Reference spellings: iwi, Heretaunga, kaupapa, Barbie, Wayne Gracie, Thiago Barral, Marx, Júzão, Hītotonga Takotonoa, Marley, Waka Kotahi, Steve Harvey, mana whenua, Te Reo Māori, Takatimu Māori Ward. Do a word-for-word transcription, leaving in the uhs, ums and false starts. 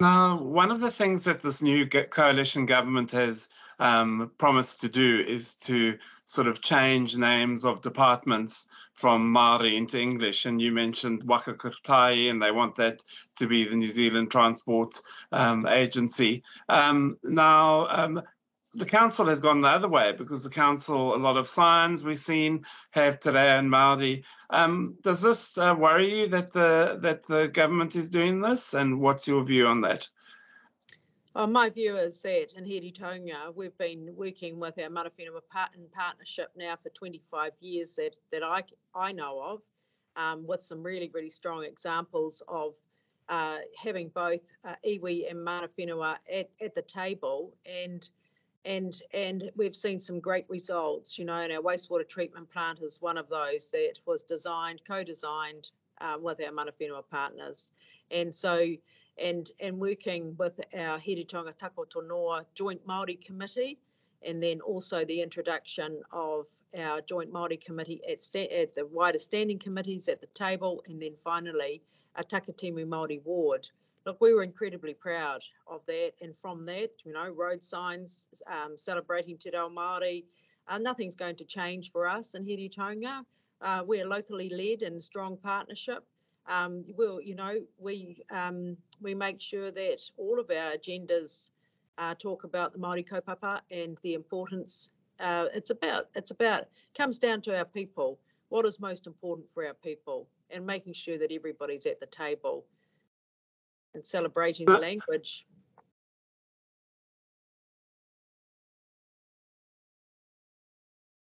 Now, one of the things that this new coalition government has um, promised to do is to sort of change names of departments from Māori into English. And you mentioned Waka Kotahi, and they want that to be the New Zealand Transport um, Agency. Um, now, um, the council has gone the other way, because the council, a lot of signs we've seen have Te Reo and Māori. Um, does this uh, worry you that the that the government is doing this, and what's your view on that? Oh, my view is that in Heretaunga we've been working with our mana whenua in partnership now for twenty-five years that that I I know of, um, with some really really strong examples of uh, having both uh, iwi and mana whenua at at the table. And. And and we've seen some great results, you know, and our wastewater treatment plant is one of those that was designed, co-designed um, with our mana whenua partners. And so, and and working with our Hītotonga Takotonoa Joint Māori Committee, and then also the introduction of our Joint Māori Committee at, sta at the wider standing committees at the table, and then finally a Takatimu Māori Ward. Look, we were incredibly proud of that, and from that, you know, road signs um, celebrating Te Reo Māori, uh, nothing's going to change for us in Heretaunga. Uh, we're locally led and strong partnership. Um, we'll, you know, we um, we make sure that all of our agendas uh, talk about the Māori kaupapa and the importance. Uh, it's about it's about comes down to our people. What is most important for our people, and making sure that everybody's at the table and celebrating the language.